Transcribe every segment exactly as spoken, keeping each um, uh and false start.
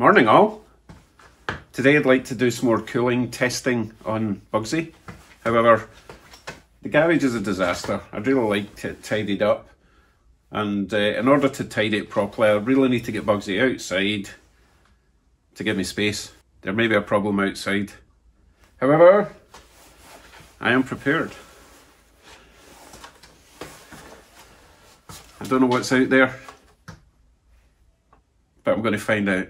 Morning all. Today I'd like to do some more cooling testing on Bugsy. However, the garage is a disaster. I'd really like to tidy it up, and uh, in order to tidy it properly I really need to get Bugsy outside to give me space. There may be a problem outside. However, I am prepared. I don't know what's out there, but I'm going to find out.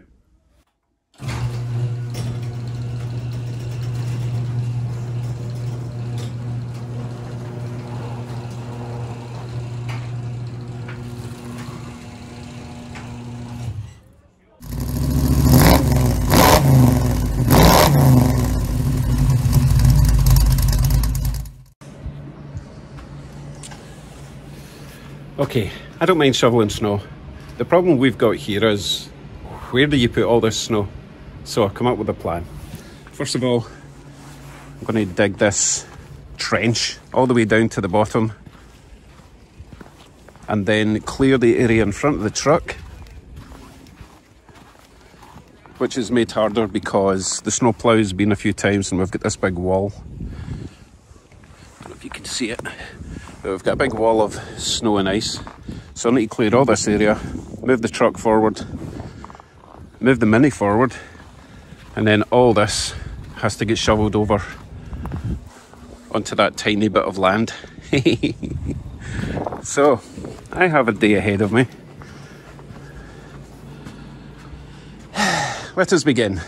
Okay, I don't mind shoveling snow. The problem we've got here is, where do you put all this snow? So I've come up with a plan. First of all, I'm going to dig this trench all the way down to the bottom and then clear the area in front of the truck, which is made harder because the snowplow has been a few times and we've got this big wall. I don't know if you can see it. But we've got a big wall of snow and ice, so I need to clear all this area, move the truck forward, move the Mini forward, and then all this has to get shovelled over onto that tiny bit of land. So, I have a day ahead of me. Let us begin.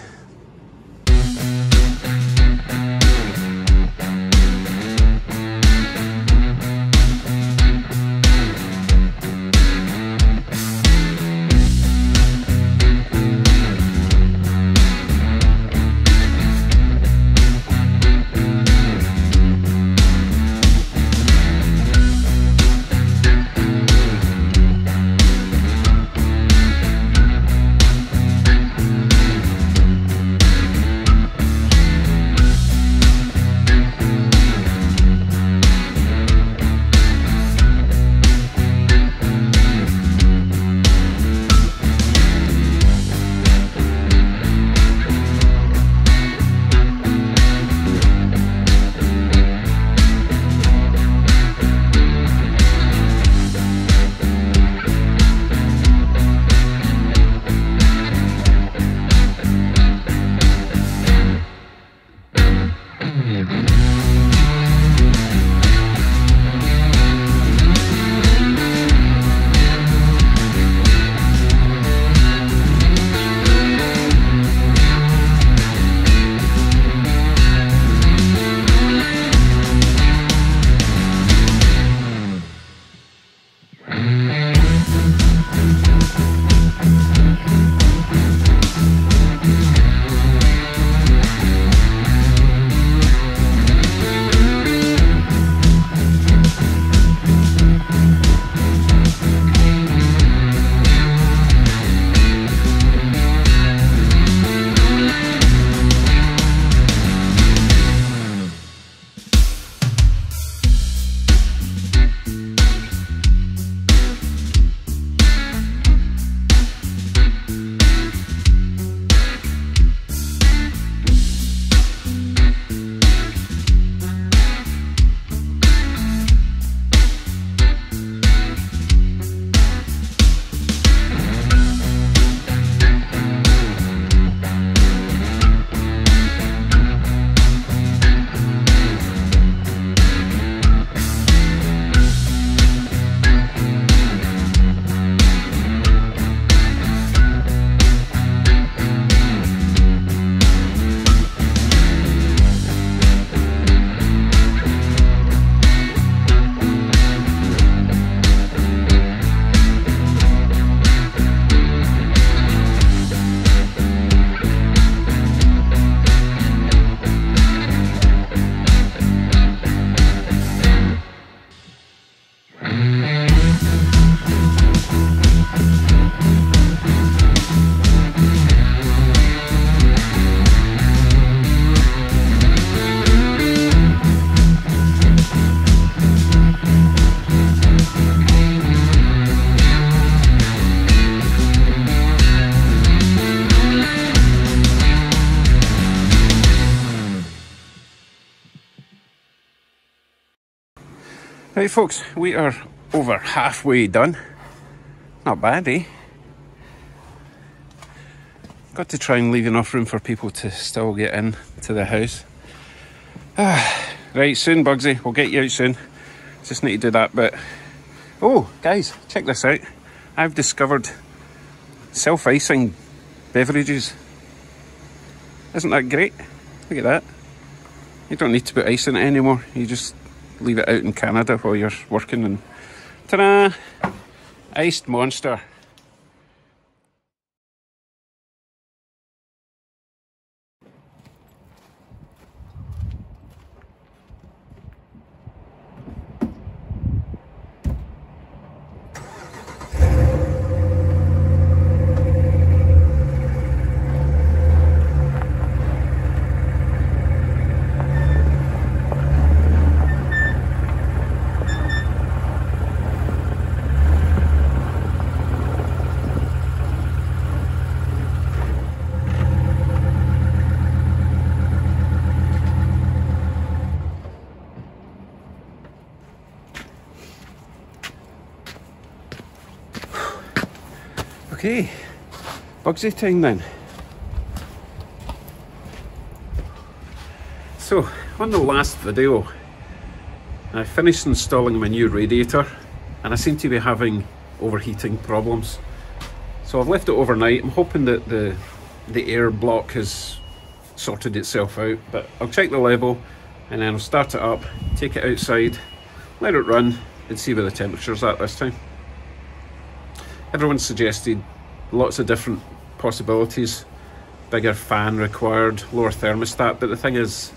Right folks, we are over halfway done. Not bad, eh? Got to try and leave enough room for people to still get in to the house. Ah, right, soon Bugsy, we'll get you out soon. Just need to do that bit. Oh, guys, check this out. I've discovered self-icing beverages. Isn't that great? Look at that. You don't need to put ice in it anymore. You just leave it out in Canada while you're working and ta-da! Iced Monster. Okay, Bugsy time then. So, on the last video, I finished installing my new radiator and I seem to be having overheating problems. So I've left it overnight. I'm hoping that the, the air block has sorted itself out, but I'll check the level and then I'll start it up, take it outside, let it run and see where the temperature's at this time. Everyone suggested lots of different possibilities. Bigger fan required, lower thermostat, but the thing is,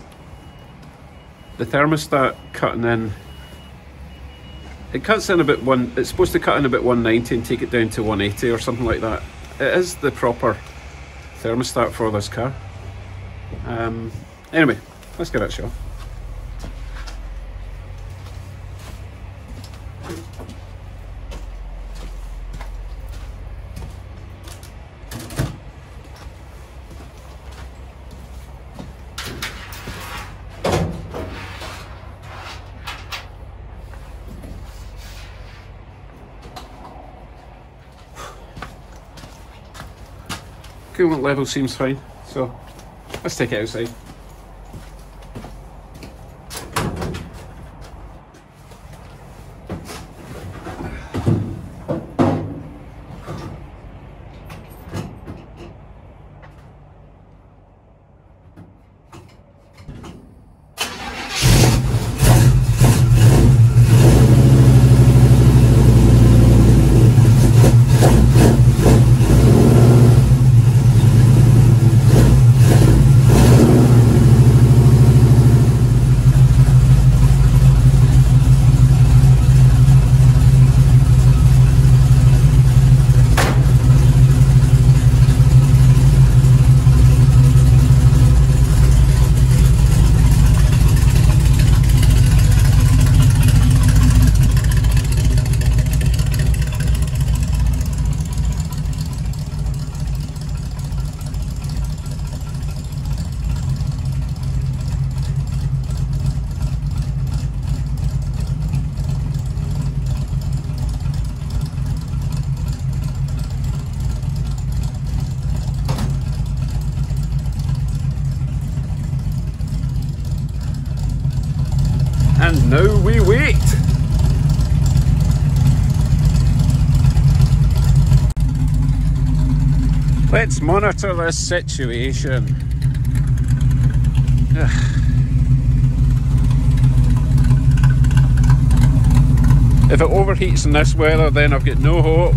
the thermostat cutting in, it cuts in about one, it's supposed to cut in about one ninety and take it down to one eighty or something like that. It is the proper thermostat for this car. Um, anyway, let's give it a shot. Coolant level seems fine, so let's take it outside. And now we wait. Let's monitor this situation. If it overheats in this weather, then I've got no hope.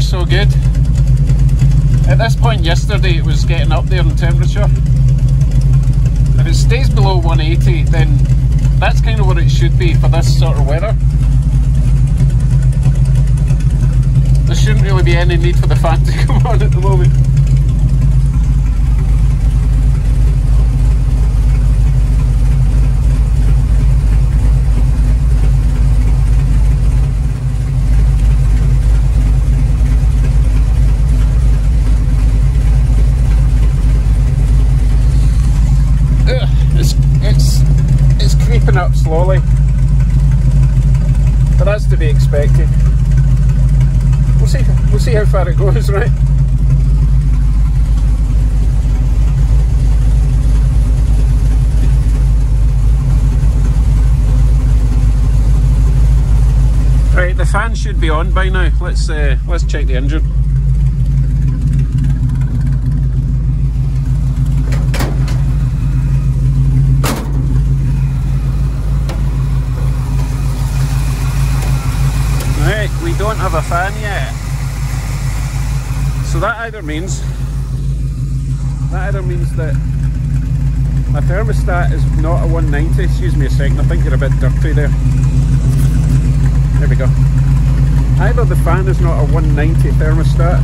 So good. At this point yesterday it was getting up there in temperature. If it stays below one eighty, then that's kind of what it should be for this sort of weather. there shouldn't really be any need for the fan to come on at the moment. Up slowly, but that's to be expected. We'll see. We'll see how far it goes, right? Right, the fan should be on by now. Let's uh, let's check the engine. We don't have a fan yet, so that either means that either means that my thermostat is not a one ninety. Excuse me a second, I think you're a bit dirty there. There we go. Either the fan is not a one ninety thermostat,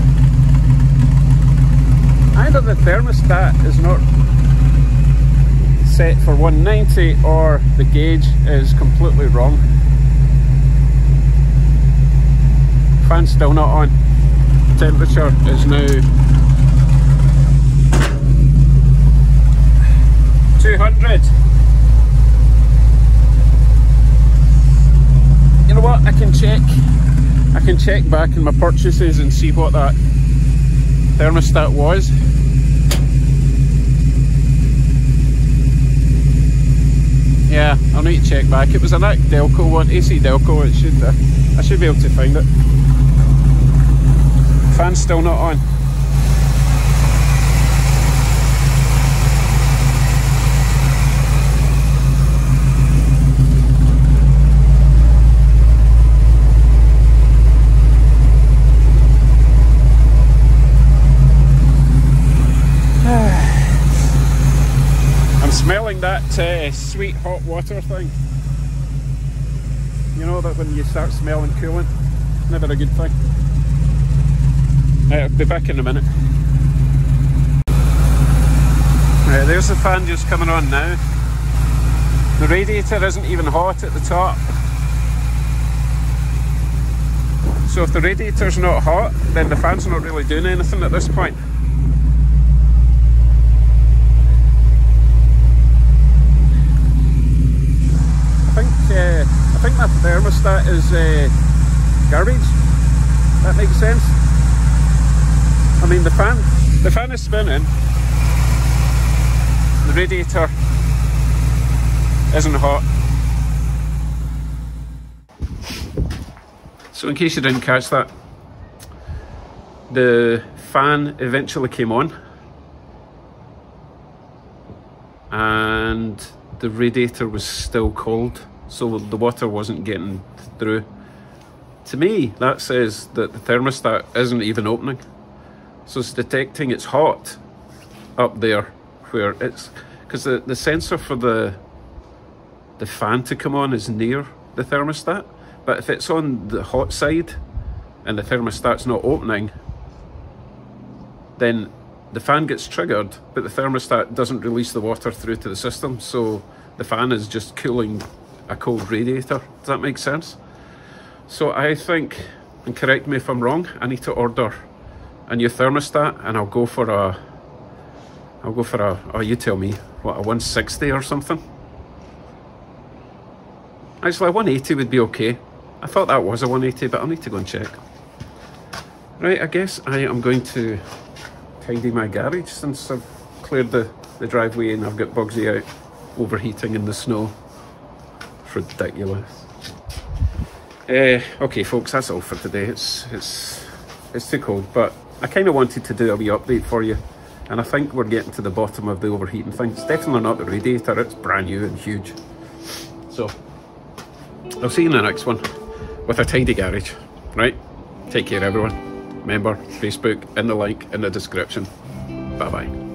either the thermostat is not set for one ninety, or the gauge is completely wrong. Fan's still not on. Temperature is now two hundred. You know what? I can check. I can check back in my purchases and see what that thermostat was. Yeah, I'll need to check back. It was an A C Delco one, A C Delco. It should. Uh, I should be able to find it. Fan's still not on. I'm smelling that uh, sweet hot water thing. You know that when you start smelling coolant, it's never a good thing. Right, I'll be back in a minute. Right, there's the fan just coming on now. The radiator isn't even hot at the top. So if the radiator's not hot, then the fan's not really doing anything at this point. I think, uh, I think my thermostat is uh, garbage. That makes sense. I mean, the fan, the fan is spinning, the radiator isn't hot. So in case you didn't catch that, the fan eventually came on and the radiator was still cold, so the water wasn't getting through. To me, that says that the thermostat isn't even opening. So it's detecting it's hot up there where it's, because the, the sensor for the the fan to come on is near the thermostat, but if it's on the hot side and the thermostat's not opening, then the fan gets triggered, but the thermostat doesn't release the water through to the system, so the fan is just cooling a cold radiator. Does that make sense? So I think, and correct me if I'm wrong, I need to order a new thermostat, and I'll go for a, I'll go for a, oh you tell me, what, a one sixty or something? Actually a one eighty would be okay. I thought that was a one eighty, but I'll need to go and check. Right, I guess I am going to tidy my garage since I've cleared the, the driveway and I've got Bugsy out overheating in the snow. It's ridiculous. Uh, okay folks, that's all for today. It's, it's, it's too cold, but I kind of wanted to do a wee update for you, and I think we're getting to the bottom of the overheating thing. It's definitely not the radiator, it's brand new and huge. So, I'll see you in the next one with a tidy garage, right? Take care everyone. Remember, Facebook, in the like, in the description. Bye bye.